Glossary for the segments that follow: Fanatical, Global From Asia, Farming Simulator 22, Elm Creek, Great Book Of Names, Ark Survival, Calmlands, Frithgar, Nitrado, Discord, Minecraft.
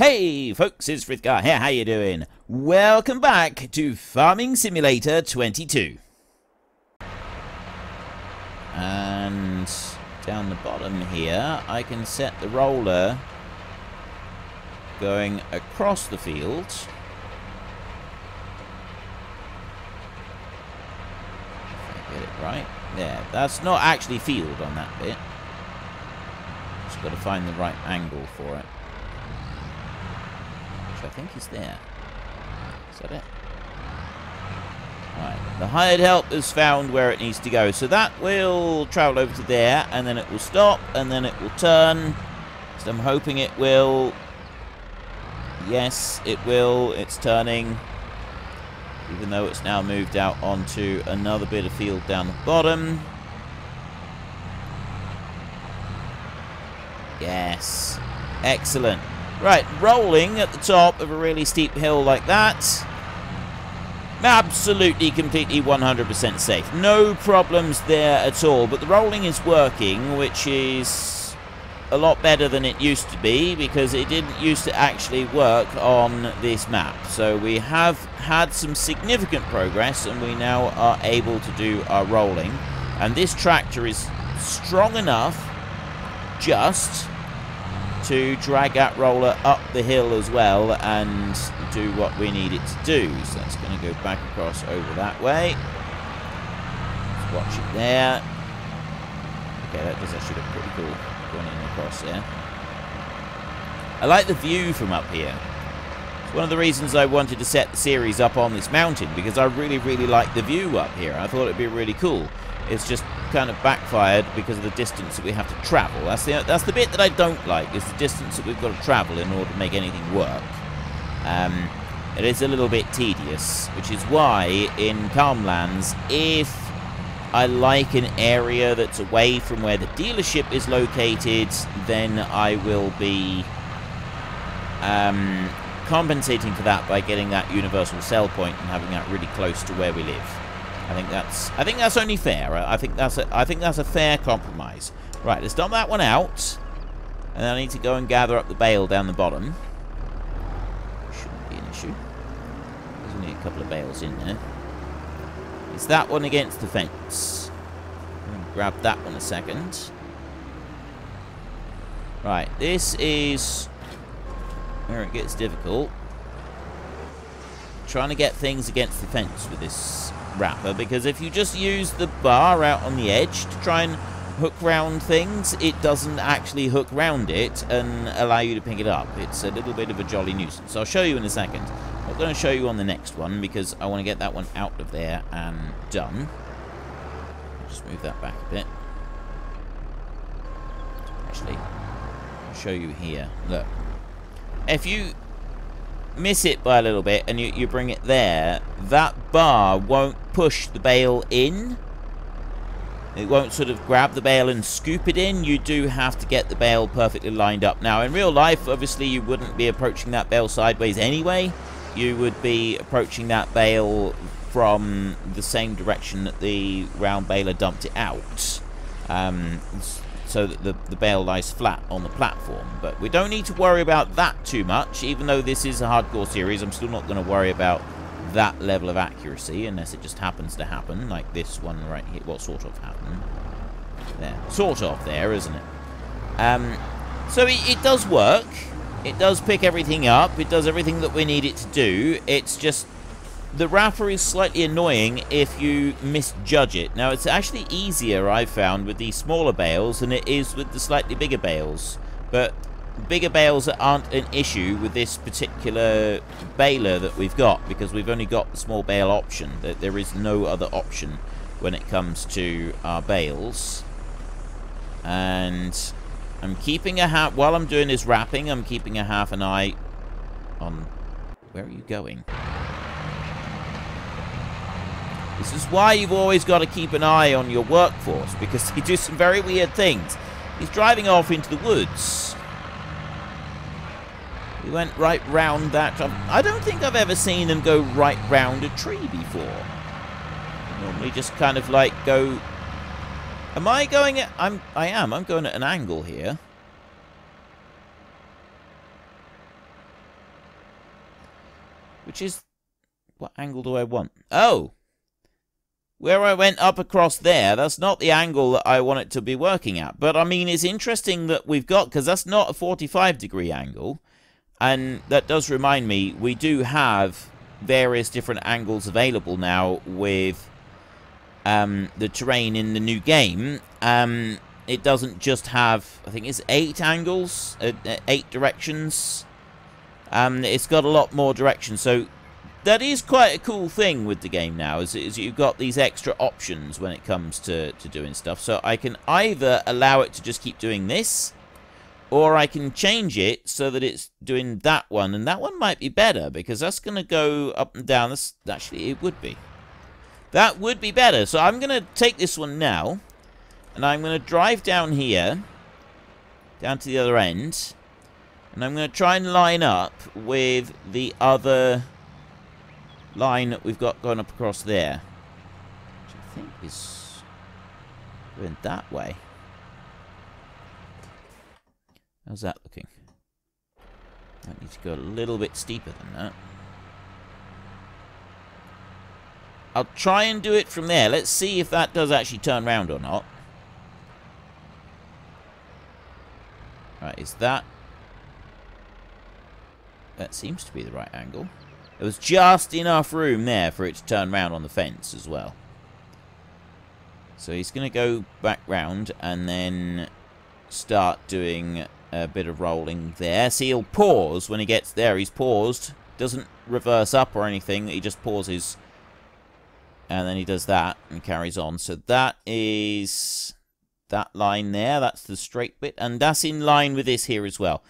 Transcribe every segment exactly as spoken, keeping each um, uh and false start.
Hey folks, it's Frithgar here, how you doing? Welcome back to Farming Simulator twenty-two. And down the bottom here, I can set the roller going across the field. If I get it right. There, that's not actually field on that bit. Just got to find the right angle for it. I think he's there. Is that it? Alright, the hired help has found where it needs to go. So that will travel over to there, and then it will stop, and then it will turn. So I'm hoping it will. Yes, it will. It's turning. Even though it's now moved out onto another bit of field down the bottom. Yes. Excellent. Right, rolling at the top of a really steep hill like that. Absolutely, completely, one hundred percent safe. No problems there at all. But the rolling is working, which is a lot better than it used to be, because it didn't used to actually work on this map. So we have had some significant progress, and we now are able to do our rolling. And this tractor is strong enough just to drag that roller up the hill as well and do what we need it to do. So that's going to go back across over that way. Let's watch it there. Okay, that does actually look pretty cool going in across there. I like the view from up here. It's one of the reasons I wanted to set the series up on this mountain, because I really, really like the view up here. I thought it'd be really cool. It's just kind of backfired because of the distance that we have to travel. That's the that's the bit that I don't like, is the distance that we've got to travel in order to make anything work. Um, it is a little bit tedious, which is why in Calmlands, if I like an area that's away from where the dealership is located, then I will be um, compensating for that by getting that universal sell point and having that really close to where we live. I think that's I think that's only fair. I think that's a, I think that's a fair compromise. Right, let's dump that one out, and then I need to go and gather up the bale down the bottom. Shouldn't be an issue. There's only a couple of bales in there. It's that one against the fence. I'm gonna grab that one a second. Right, this is where it gets difficult. I'm trying to get things against the fence with this wrapper, because if you just use the bar out on the edge to try and hook round things, it doesn't actually hook round it and allow you to pick it up. It's a little bit of a jolly nuisance. I'll show you in a second. I'm going to show you on the next one because I want to get that one out of there and done. I'll just move that back a bit. Actually, I'll show you here. Look, if you miss it by a little bit and you, you bring it there, that bar won't push the bale in. It won't sort of grab the bale and scoop it in. You do have to get the bale perfectly lined up. Now in real life, obviously you wouldn't be approaching that bale sideways anyway. You would be approaching that bale from the same direction that the round baler dumped it out, um, so that the, the bale lies flat on the platform. But we don't need to worry about that too much. Even though this is a hardcore series, I'm still not going to worry about that level of accuracy, unless it just happens to happen, like this one right here. Well, sort of happened. There. Sort of there, isn't it? Um, so it, it does work. It does pick everything up. It does everything that we need it to do. It's just the wrapper is slightly annoying if you misjudge it. Now, it's actually easier, I've found, with the smaller bales than it is with the slightly bigger bales. But bigger bales aren't an issue with this particular baler that we've got, because we've only got the small bale option. There is no other option when it comes to our bales. And I'm keeping a half... While I'm doing this wrapping, I'm keeping a half an eye on... Where are you going? This is why you've always got to keep an eye on your workforce, because they do some very weird things. He's driving off into the woods. He went right round that. I don't think I've ever seen them go right round a tree before. They normally just kind of like go... Am I going at... I'm, I am. I'm going at an angle here. Which is... what angle do I want? Oh! Where I went up across there, that's not the angle that I want it to be working at. But, I mean, it's interesting that we've got... because that's not a forty-five degree angle. And that does remind me, we do have various different angles available now with um, the terrain in the new game. Um, it doesn't just have... I think it's eight angles? Uh, eight directions? Um, it's got a lot more directions, so... that is quite a cool thing with the game now, is, is you've got these extra options when it comes to, to doing stuff. So I can either allow it to just keep doing this, or I can change it so that it's doing that one. And that one might be better, because that's going to go up and down. That's, actually, it would be. That would be better. So I'm going to take this one now, and I'm going to drive down here, down to the other end. And I'm going to try and line up with the other... line that we've got going up across there, which I think is going that way. How's that looking? I need to go a little bit steeper than that. I'll try and do it from there. Let's see if that does actually turn round or not. Right, is that... that seems to be the right angle. There was just enough room there for it to turn round on the fence as well. So he's going to go back round and then start doing a bit of rolling there. See, he'll pause when he gets there. He's paused. Doesn't reverse up or anything. He just pauses. And then he does that and carries on. So that is that line there. That's the straight bit. And that's in line with this here as well.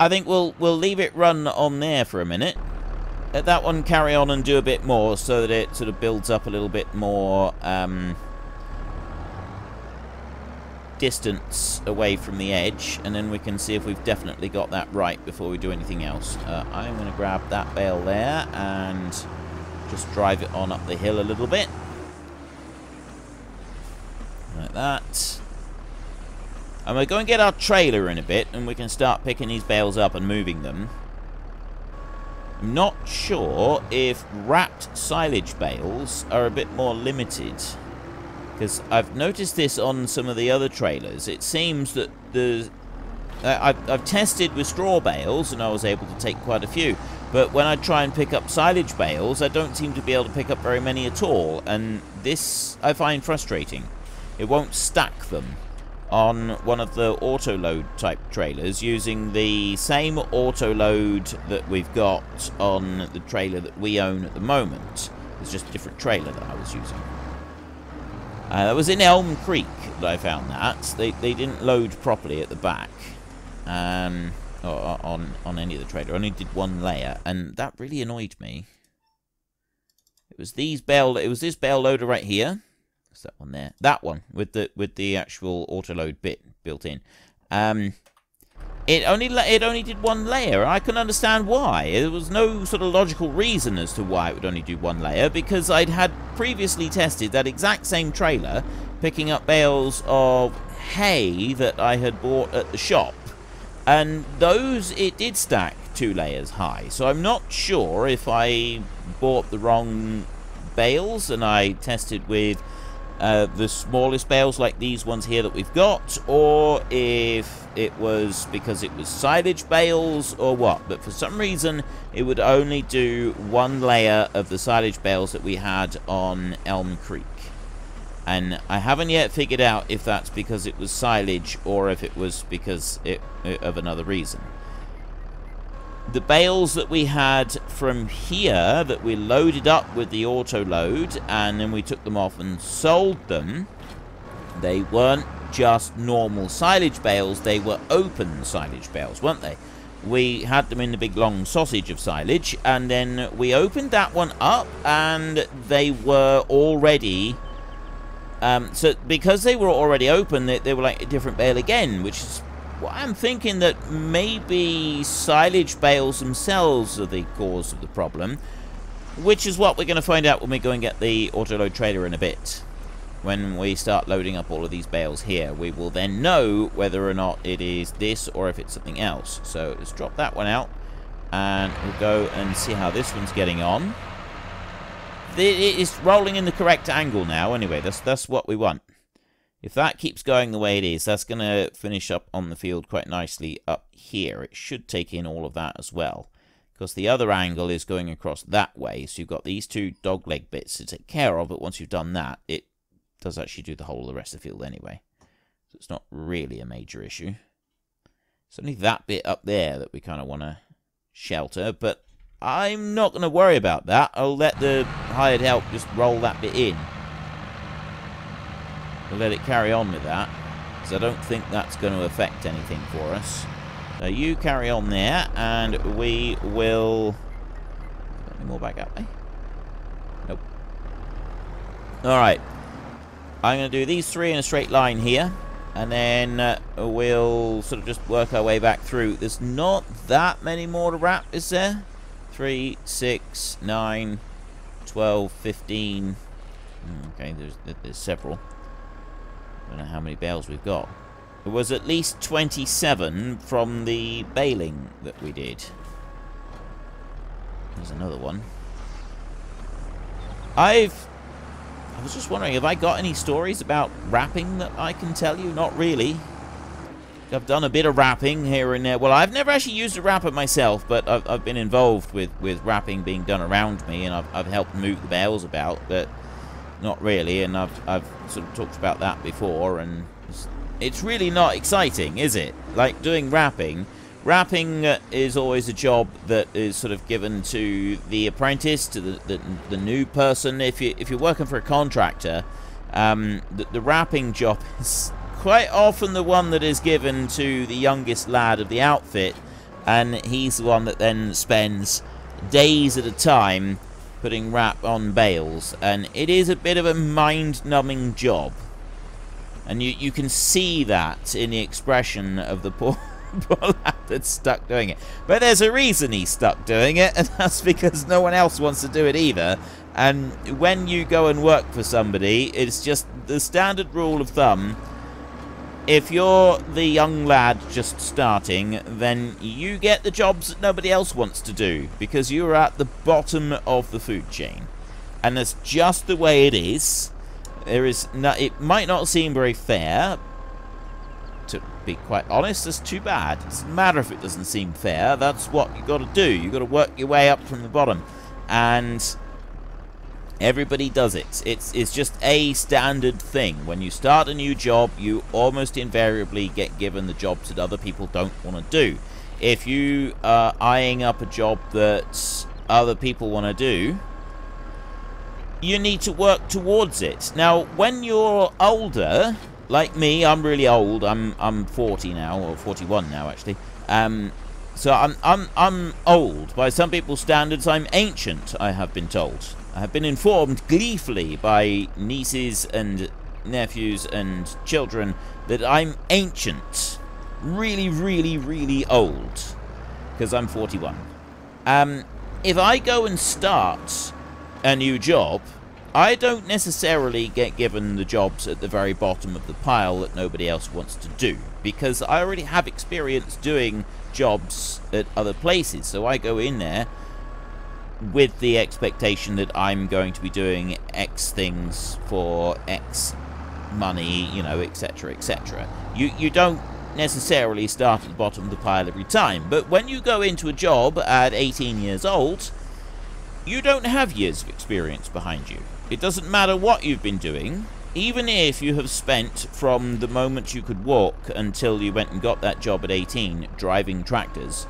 I think we'll we'll leave it run on there for a minute. Let that one carry on and do a bit more so that it sort of builds up a little bit more um, distance away from the edge. And then we can see if we've definitely got that right before we do anything else. Uh, I'm going to grab that bale there and just drive it on up the hill a little bit. Like that. And we're going to get our trailer in a bit, and we can start picking these bales up and moving them. I'm not sure if wrapped silage bales are a bit more limited, because I've noticed this on some of the other trailers. It seems that the... Uh, I've, I've tested with straw bales, and I was able to take quite a few. But when I try and pick up silage bales, I don't seem to be able to pick up very many at all. And this I find frustrating. It won't stack them on one of the autoload type trailers, using the same autoload that we've got on the trailer that we own at the moment. It's just a different trailer that I was using. Uh, that was in Elm Creek that I found that. They, they didn't load properly at the back um, or on, on any of the trailer. I only did one layer, and that really annoyed me. It was these bale, it was this bale loader right here. What's that one there? That one with the with the actual autoload bit built in. Um, it only it only did one layer. I couldn't understand why. There was no sort of logical reason as to why it would only do one layer, because I'd had previously tested that exact same trailer picking up bales of hay that I had bought at the shop, and those it did stack two layers high. So I'm not sure if I bought the wrong bales and I tested with Uh, the smallest bales like these ones here that we've got, or if it was because it was silage bales or what, but for some reason it would only do one layer of the silage bales that we had on Elm Creek, and I haven't yet figured out if that's because it was silage or if it was because it, of another reason. The bales that we had from here that we loaded up with the auto load and then we took them off and sold them, they weren't just normal silage bales, they were open silage bales, weren't they? We had them in the big long sausage of silage, and then we opened that one up and they were already um, so because they were already open, they, they were like a different bale again, which is... well, I'm thinking that maybe silage bales themselves are the cause of the problem, which is what we're going to find out when we go and get the autoload trailer in a bit. When we start loading up all of these bales here, we will then know whether or not it is this or if it's something else. So let's drop that one out and we'll go and see how this one's getting on. It's rolling in the correct angle now anyway. That's, that's what we want. If that keeps going the way it is, that's going to finish up on the field quite nicely up here. It should take in all of that as well, because the other angle is going across that way. So you've got these two dogleg bits to take care of, but once you've done that, it does actually do the whole of the rest of the field anyway. So it's not really a major issue. It's only that bit up there that we kind of want to shelter, but I'm not going to worry about that. I'll let the hired help just roll that bit in. We'll let it carry on with that, because I don't think that's going to affect anything for us. So you carry on there, and we will... Any more back up, eh? Nope. Alright. I'm going to do these three in a straight line here, and then uh, we'll sort of just work our way back through. There's not that many more to wrap, is there? three, six, nine, twelve, fifteen. Okay, there's, there's several. I don't know how many bales we've got. It was at least twenty-seven from the baling that we did. There's another one. I've... I was just wondering, have I got any stories about wrapping that I can tell you? Not really. I've done a bit of wrapping here and there. Well, I've never actually used a wrapper myself, but I've, I've been involved with, with wrapping being done around me, and I've, I've helped move the bales about, but not really, and I've, I've sort of talked about that before, and it's, it's really not exciting, is it? Like, doing wrapping. Wrapping is always a job that is sort of given to the apprentice, to the, the, the new person. If, you, if you're working for a contractor, um, the, the wrapping job is... quite often the one that is given to the youngest lad of the outfit, and he's the one that then spends days at a time putting wrap on bales, and it is a bit of a mind-numbing job, and you you can see that in the expression of the poor, poor lad that's stuck doing it. But there's a reason he's stuck doing it, and that's because no one else wants to do it either. And when you go and work for somebody, it's just the standard rule of thumb. If you're the young lad just starting, then you get the jobs that nobody else wants to do, because you're at the bottom of the food chain. And that's just the way it is. There is no, it might not seem very fair. To be quite honest, that's too bad. It doesn't matter if it doesn't seem fair. That's what you got to do. You got to work your way up from the bottom. And... everybody does it. It's it's just a standard thing. When you start a new job, you almost invariably get given the jobs that other people don't want to do. If you are eyeing up a job that other people want to do, you need to work towards it. Now, when you're older, like me, I'm really old. I'm I'm forty now, or forty-one now actually. Um, so I'm I'm I'm old by some people's standards. I'm ancient, I have been told. I have been informed gleefully by nieces and nephews and children that I'm ancient. Really, really, really old. Because I'm forty-one. Um, if I go and start a new job, I don't necessarily get given the jobs at the very bottom of the pile that nobody else wants to do. Because I already have experience doing jobs at other places. So I go in there with the expectation that I'm going to be doing X things for X money, you know, et cetera, et cetera. You you don't necessarily start at the bottom of the pile every time, but when you go into a job at eighteen years old, you don't have years of experience behind you. It doesn't matter what you've been doing, even if you have spent from the moment you could walk until you went and got that job at eighteen driving tractors,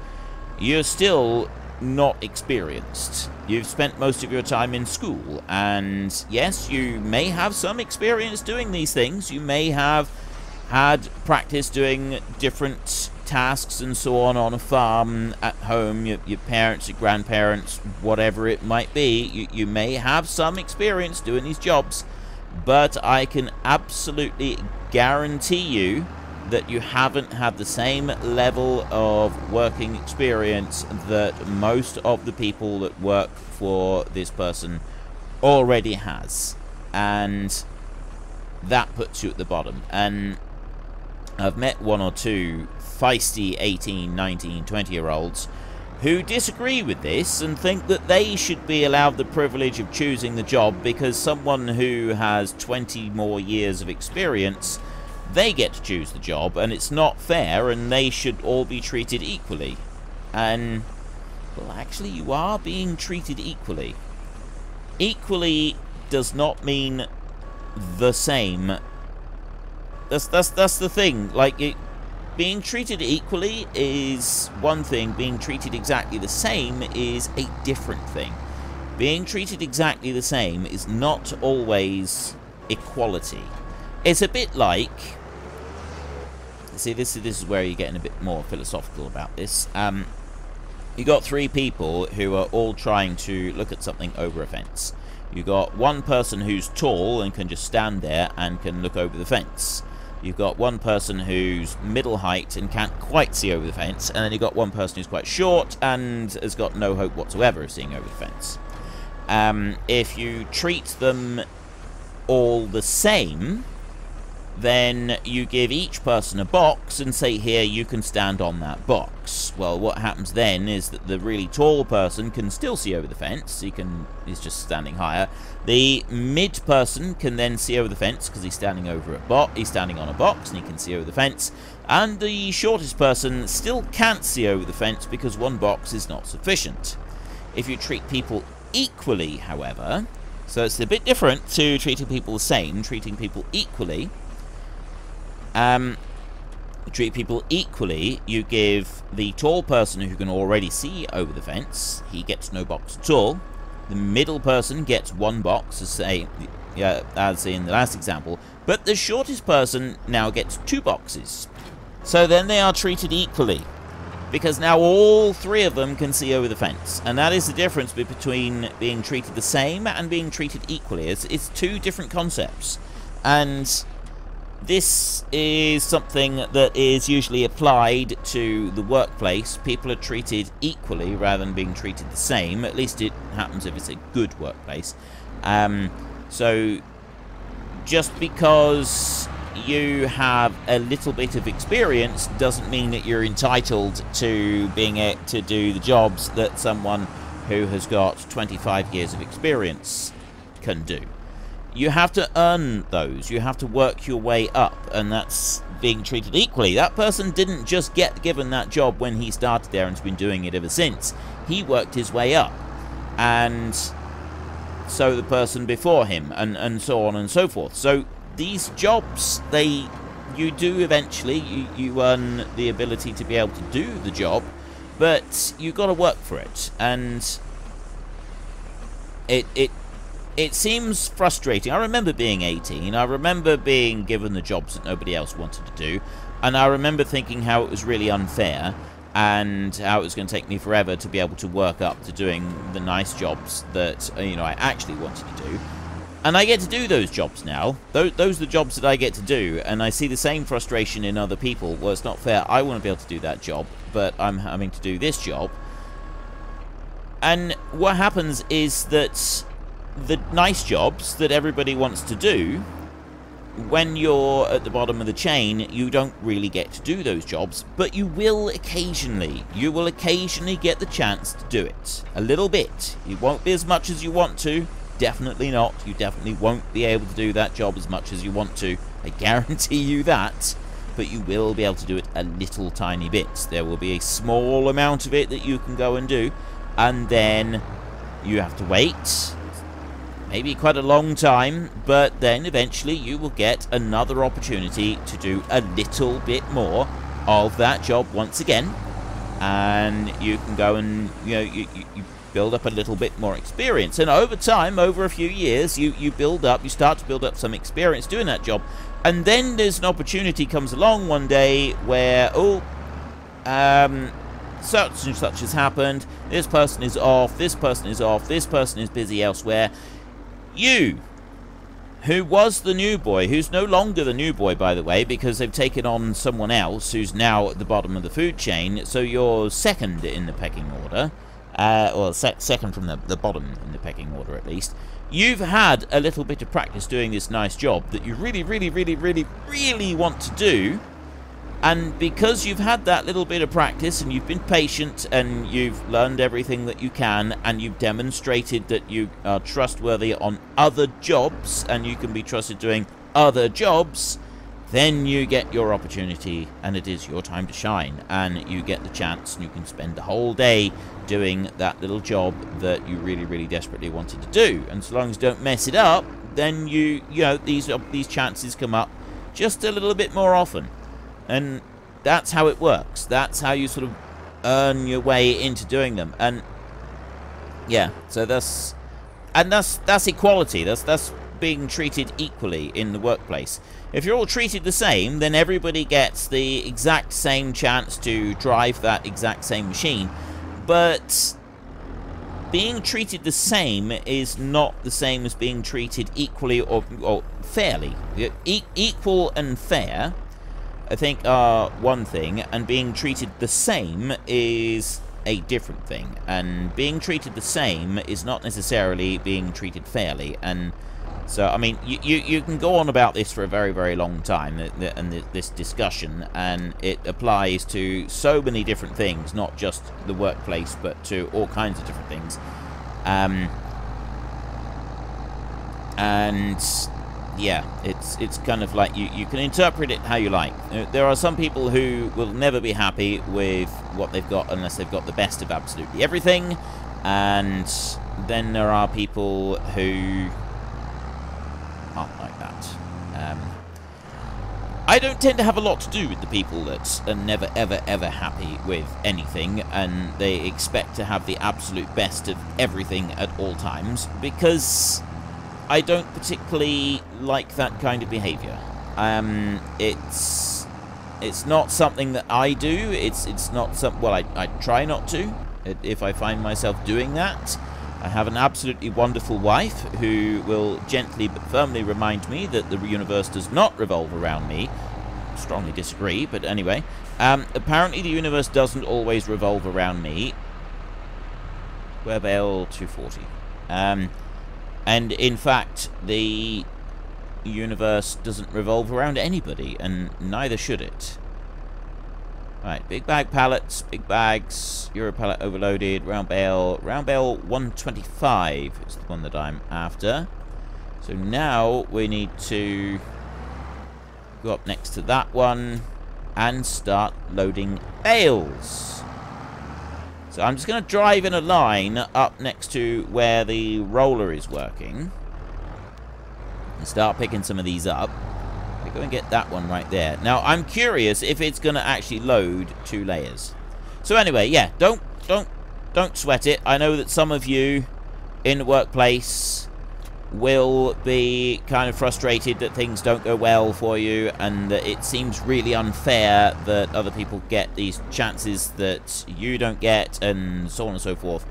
you're still not experienced. You've spent most of your time in school, and yes, you may have some experience doing these things. You may have had practice doing different tasks and so on on a farm, at home, your, your parents, your grandparents, whatever it might be. You, you may have some experience doing these jobs, but I can absolutely guarantee you that you haven't had the same level of working experience that most of the people that work for this person already has. And that puts you at the bottom. And I've met one or two feisty eighteen, nineteen, twenty year olds who disagree with this and think that they should be allowed the privilege of choosing the job because someone who has twenty more years of experience, they get to choose the job and it's not fair and they should all be treated equally. And, well, actually you are being treated equally. Equally does not mean the same. That's, that's, that's the thing. Like, it, being treated equally is one thing. Being treated exactly the same is a different thing. Being treated exactly the same is not always equality. It's a bit like... See, this, this is where you're getting a bit more philosophical about this. Um, you got three people who are all trying to look at something over a fence. You got one person who's tall and can just stand there and can look over the fence. You've got one person who's middle height and can't quite see over the fence, and then you've got one person who's quite short and has got no hope whatsoever of seeing over the fence. Um, if you treat them all the same, then you give each person a box and say, here, you can stand on that box. Well, what happens then is that the really tall person can still see over the fence. He can, he's just standing higher. The mid person can then see over the fence because he's standing over a box. He's standing on a box and he can see over the fence. And the shortest person still can't see over the fence because one box is not sufficient. If you treat people equally, however, so it's a bit different to treating people the same, treating people equally. Um, treat people equally. You give the tall person who can already see over the fence, he gets no box at all. The middle person gets one box, as, say, uh, as in the last example, but the shortest person now gets two boxes. So then they are treated equally, because now all three of them can see over the fence. And that is the difference between being treated the same and being treated equally. It's, it's two different concepts. And... this is something that is usually applied to the workplace. People are treated equally rather than being treated the same. At least it happens if it's a good workplace. Um, so just because you have a little bit of experience doesn't mean that you're entitled to being able to do the jobs that someone who has got twenty-five years of experience can do. You have to earn those. You have to work your way up, and that's being treated equally. That person didn't just get given that job when he started there and has been doing it ever since. He worked his way up, and so the person before him, and, and so on and so forth. So these jobs, they you do eventually, you, you earn the ability to be able to do the job, but you've got to work for it, and it... it It seems frustrating. I remember being eighteen, I remember being given the jobs that nobody else wanted to do, and I remember thinking how it was really unfair and how it was going to take me forever to be able to work up to doing the nice jobs that, you know, I actually wanted to do. And I get to do those jobs now. Those, those are the jobs that I get to do, and I see the same frustration in other people. Well, it's not fair. I want to be able to do that job, but I'm having to do this job. And what happens is that... the nice jobs that everybody wants to do, when you're at the bottom of the chain, you don't really get to do those jobs, but you will occasionally. You will occasionally get the chance to do it. A little bit. It won't be as much as you want to. Definitely not. You definitely won't be able to do that job as much as you want to. I guarantee you that. But you will be able to do it a little tiny bit. There will be a small amount of it that you can go and do, and then you have to wait. Maybe quite a long time, but then eventually you will get another opportunity to do a little bit more of that job once again, and you can go and, you know, you, you build up a little bit more experience, and over time, over a few years, you you build up, you start to build up some experience doing that job, and then there's an opportunity comes along one day where, oh, um. such and such has happened, this person is off, this person is off, this person is busy elsewhere. You, who was the new boy, who's no longer the new boy, by the way, because they've taken on someone else who's now at the bottom of the food chain, so you're second in the pecking order, uh, or se second from the, the bottom in the pecking order at least. You've had a little bit of practice doing this nice job that you really, really, really, really, really want to do, And because you've had that little bit of practice and you've been patient and you've learned everything that you can and you've demonstrated that you are trustworthy on other jobs and you can be trusted doing other jobs, then you get your opportunity and it is your time to shine. And you get the chance and you can spend the whole day doing that little job that you really, really desperately wanted to do. And so long as you don't mess it up, then you, you know, these, these chances come up just a little bit more often. And that's how it works. That's how you sort of earn your way into doing them. And yeah, so that's and that's that's equality. That's that's being treated equally in the workplace. If you're all treated the same, then everybody gets the exact same chance to drive that exact same machine. But being treated the same is not the same as being treated equally or, or fairly. E- equal and fair, I think, are one thing, and being treated the same is a different thing. And being treated the same is not necessarily being treated fairly. And so, I mean, you, you, you can go on about this for a very, very long time, and this discussion, and it applies to so many different things, not just the workplace, but to all kinds of different things. Um, and... yeah, it's it's kind of like you, you can interpret it how you like. There are some people who will never be happy with what they've got unless they've got the best of absolutely everything. And then there are people who aren't like that. Um, I don't tend to have a lot to do with the people that are never, ever, ever happy with anything, and they expect to have the absolute best of everything at all times, because I don't particularly like that kind of behaviour. Um, it's it's not something that I do. It's it's not some. Well, I I try not to. If I find myself doing that, I have an absolutely wonderful wife who will gently but firmly remind me that the universe does not revolve around me. Strongly disagree, but anyway. Um, apparently, the universe doesn't always revolve around me. Werbale two forty. Um. And in fact, the universe doesn't revolve around anybody, and neither should it. Right, big bag pallets, big bags, Euro pallet overloaded, round bale, round bale one twenty-five is the one that I'm after. So now we need to go up next to that one and start loading bales. So I'm just going to drive in a line up next to where the roller is working and start picking some of these up. I go and get that one right there. Now, I'm curious if it's going to actually load two layers. So anyway, yeah, don't, don't, don't sweat it. I know that some of you in the workplace will be kind of frustrated that things don't go well for you, and that it seems really unfair that other people get these chances that you don't get, and so on and so forth.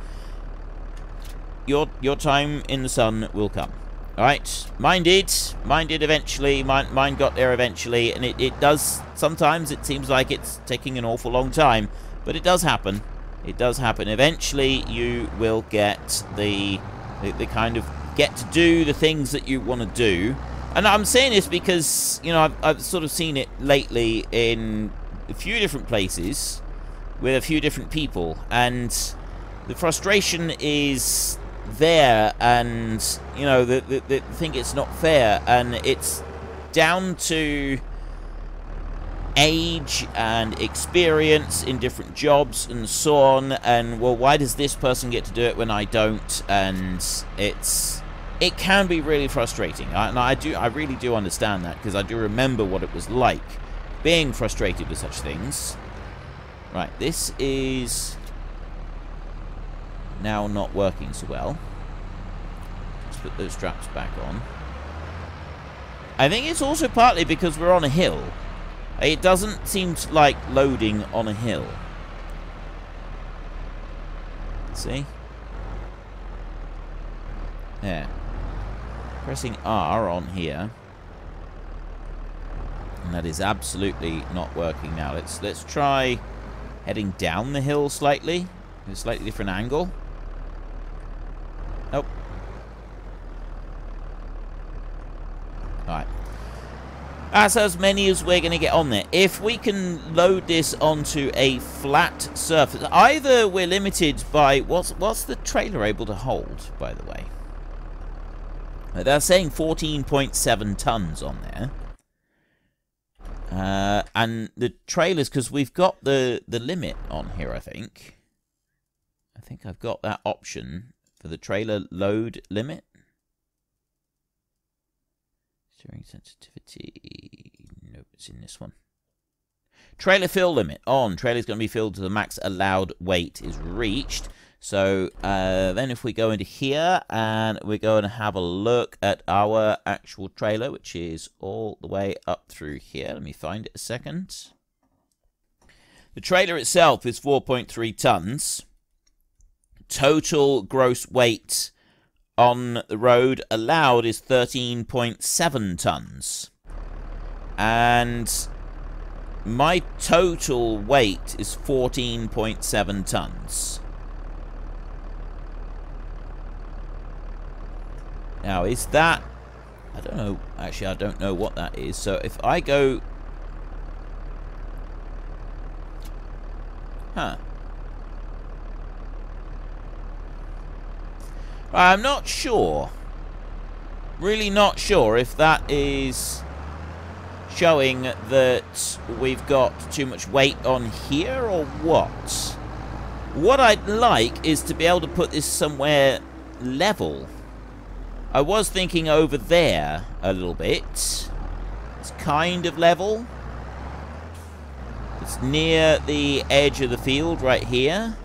Your your time in the sun will come. All right, mine did, mine did eventually. Mine mine got there eventually, and it it does sometimes. It seems like it's taking an awful long time, but it does happen. It does happen. Eventually, you will get the the, the kind of get to do the things that you want to do. And I'm saying this because, you know, I've, I've sort of seen it lately in a few different places with a few different people, and the frustration is there, and, you know, the, the, the think it's not fair, and it's down to age and experience in different jobs and so on, and, well, why does this person get to do it when I don't? And it's it can be really frustrating, I, and I do I really do understand that, because I do remember what it was like being frustrated with such things. Right, this is now not working so well. Let's put those straps back on. I think it's also partly because we're on a hill. It doesn't seem like loading on a hill. See? There. Pressing R on here. And that is absolutely not working now. Let's let's try heading down the hill slightly. At a slightly different angle. Nope. Alright. That's as many as we're going to get on there. If we can load this onto a flat surface, either we're limited by what's what's the trailer able to hold, by the way. They're saying fourteen point seven tons on there. Uh, and the trailers, because we've got the, the limit on here, I think. I think I've got that option for the trailer load limit. Steering sensitivity. Nope, it's in this one. Trailer fill limit on. Trailer's going to be filled to the max allowed weight is reached. So uh, then if we go into here and we're going to have a look at our actual trailer, which is all the way up through here. Let me find it a second. The trailer itself is four point three tons. Total gross weight on the road allowed is thirteen point seven tons, and my total weight is fourteen point seven tons. Now, is that, I don't know, actually I don't know what that is. So if I go, huh I'm not sure, really not sure if that is showing that we've got too much weight on here or what. What I'd like is to be able to put this somewhere level. I was thinking over there a little bit. It's kind of level. It's near the edge of the field right here,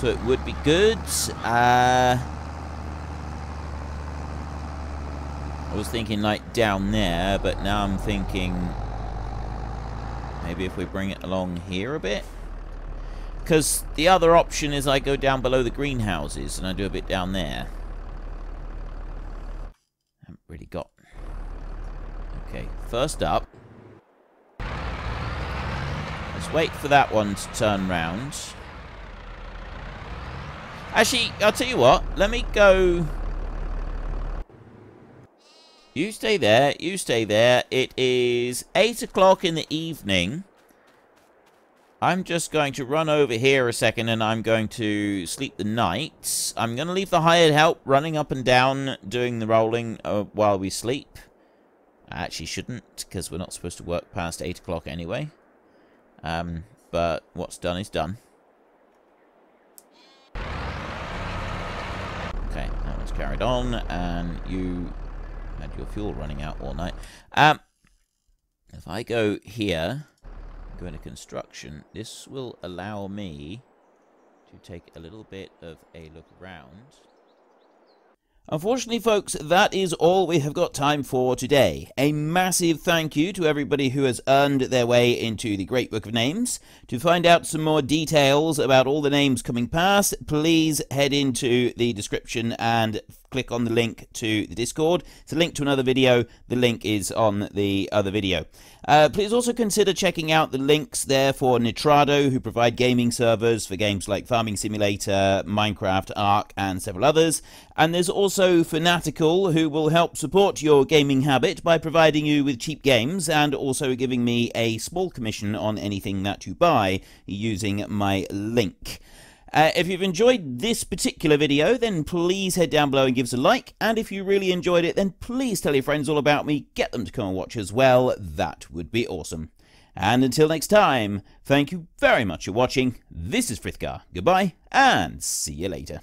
so it would be good. Uh... I was thinking like down there, but now I'm thinking maybe if we bring it along here a bit, because the other option is I go down below the greenhouses and I do a bit down there. Haven't really got. Okay, first up, let's wait for that one to turn round. Actually, I'll tell you what, let me go. You stay there, you stay there. It is eight o'clock in the evening. I'm just going to run over here a second and I'm going to sleep the night. I'm going to leave the hired help running up and down, doing the rolling uh, while we sleep. I actually shouldn't, because we're not supposed to work past eight o'clock anyway. Um, but what's done is done. Okay, that one's carried on, and you had your fuel running out all night. Um, if I go here, go into construction, this will allow me to take a little bit of a look around. Unfortunately, folks, that is all we have got time for today. A massive thank you to everybody who has earned their way into the Great Book of Names. To find out some more details about all the names coming past, please head into the description and click on the link to the Discord. It's a link to another video. The link is on the other video. Uh, please also consider checking out the links there for Nitrado, who provide gaming servers for games like Farming Simulator, Minecraft, Ark, and several others. And there's also Fanatical, who will help support your gaming habit by providing you with cheap games and also giving me a small commission on anything that you buy using my link. Uh, if you've enjoyed this particular video, then please head down below and give us a like. And if you really enjoyed it, then please tell your friends all about me. Get them to come and watch as well. That would be awesome. And until next time, thank you very much for watching. This is Frithgar. Goodbye, and see you later.